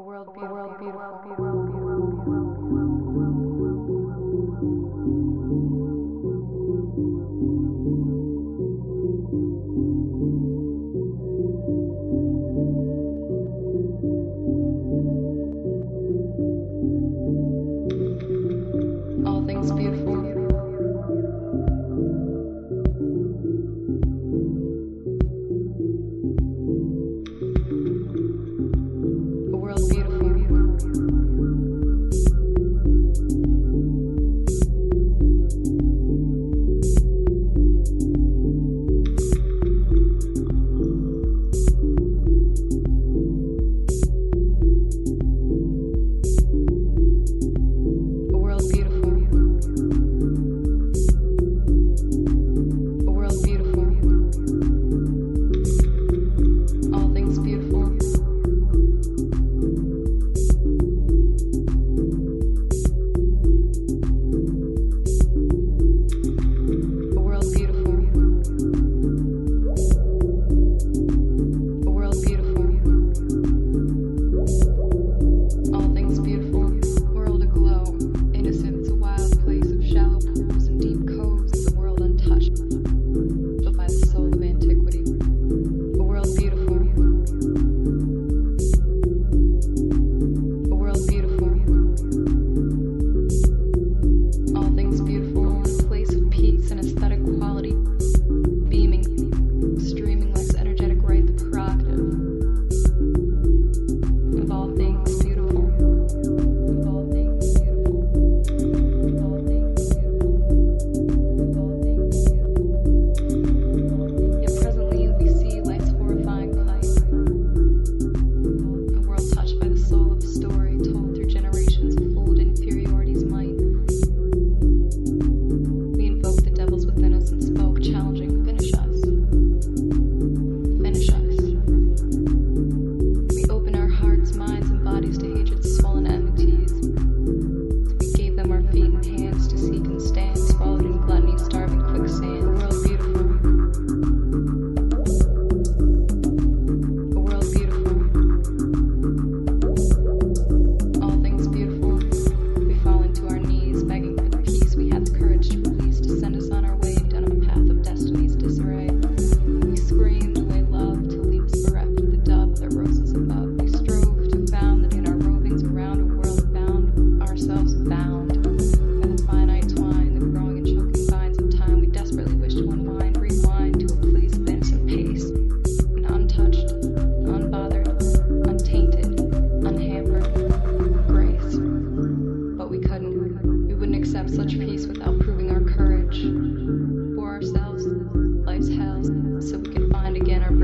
A world beautiful, all things beautiful.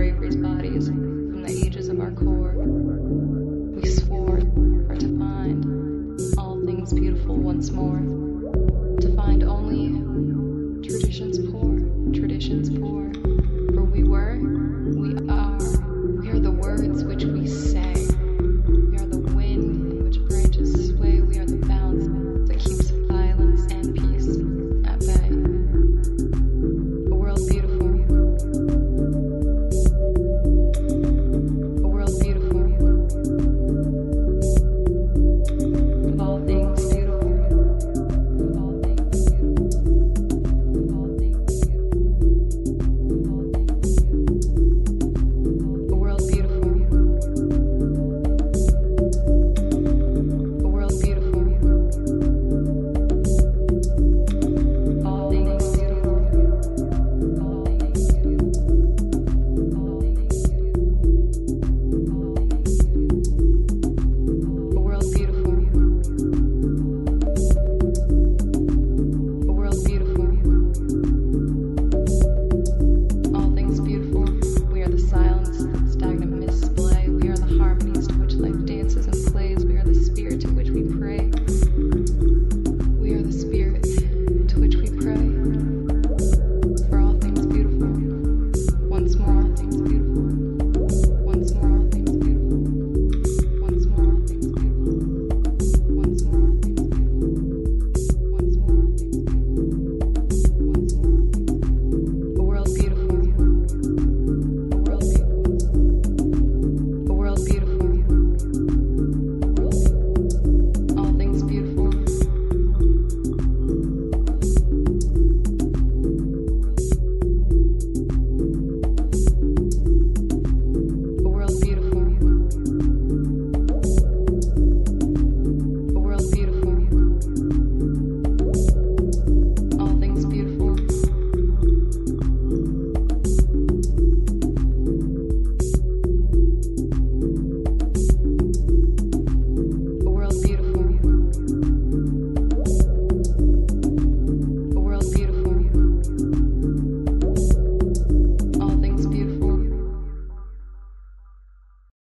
Bravery's body.